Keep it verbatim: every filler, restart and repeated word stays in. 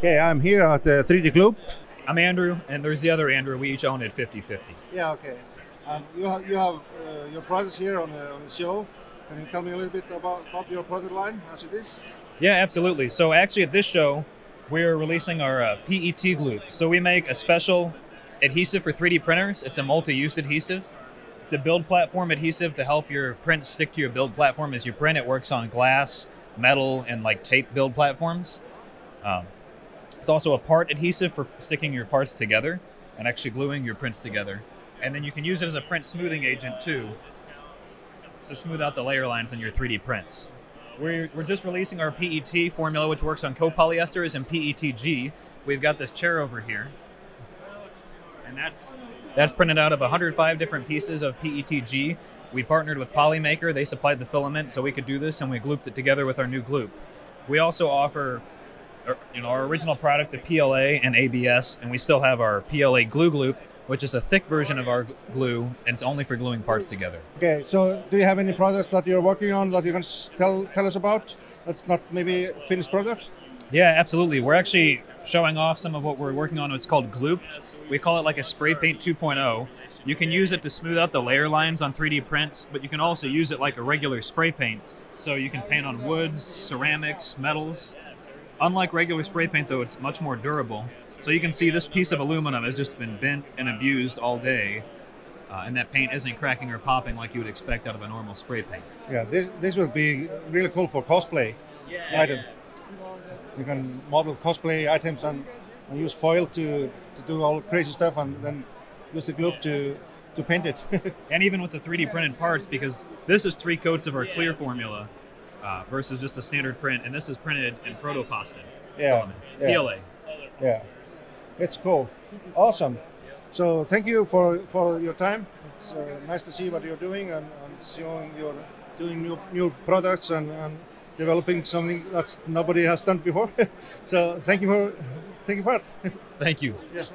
Okay, I'm here at the three D Gloop. I'm Andrew, and there's the other Andrew. We each own it fifty fifty. Yeah, okay. And you have, you have uh, your products here on the, on the show. Can you tell me a little bit about, about your product line, as it is? Yeah, absolutely. So actually at this show, we're releasing our uh, P E T Gloop. So we make a special adhesive for three D printers. It's a multi-use adhesive. It's a build platform adhesive to help your print stick to your build platform as you print. It works on glass, metal, and like tape build platforms. Um, It's also a part adhesive for sticking your parts together and actually gluing your prints together. And then you can use it as a print smoothing agent too, to smooth out the layer lines on your three D prints. We're, we're just releasing our P E T formula, which works on copolyesters and P E T G. We've got this chair over here. And that's, that's printed out of one hundred five different pieces of P E T G. We partnered with Polymaker. They supplied the filament so we could do this, and we glooped it together with our new gloop. We also offer You know, our original product, the P L A and A B S, and we still have our P L A Glue Gloop, which is a thick version of our glue, and it's only for gluing parts together. Okay, so do you have any products that you're working on that you can tell, tell us about? That's not maybe finished product? Yeah, absolutely. We're actually showing off some of what we're working on. It's called Glooped. We call it like a spray paint two point oh. You can use it to smooth out the layer lines on three D prints, but you can also use it like a regular spray paint. So you can paint on woods, ceramics, metals. Unlike regular spray paint, though, it's much more durable. So you can see this piece of aluminum has just been bent and abused all day, uh, and that paint isn't cracking or popping like you would expect out of a normal spray paint. Yeah, this, this would be really cool for cosplay yeah, item. Yeah. You can model cosplay items and, and use foil to, to do all crazy stuff, and then use the gloop to, to paint it. And even with the three D printed parts, because this is three coats of our clear formula, Uh, versus just a standard print, and this is printed in Protopasta. Yeah, yeah. P L A. Yeah, it's cool. Awesome. So thank you for, for your time. It's uh, nice to see what you're doing and, and seeing you're doing new, new products and, and developing something that nobody has done before. So thank you for taking part. Thank you. Yeah.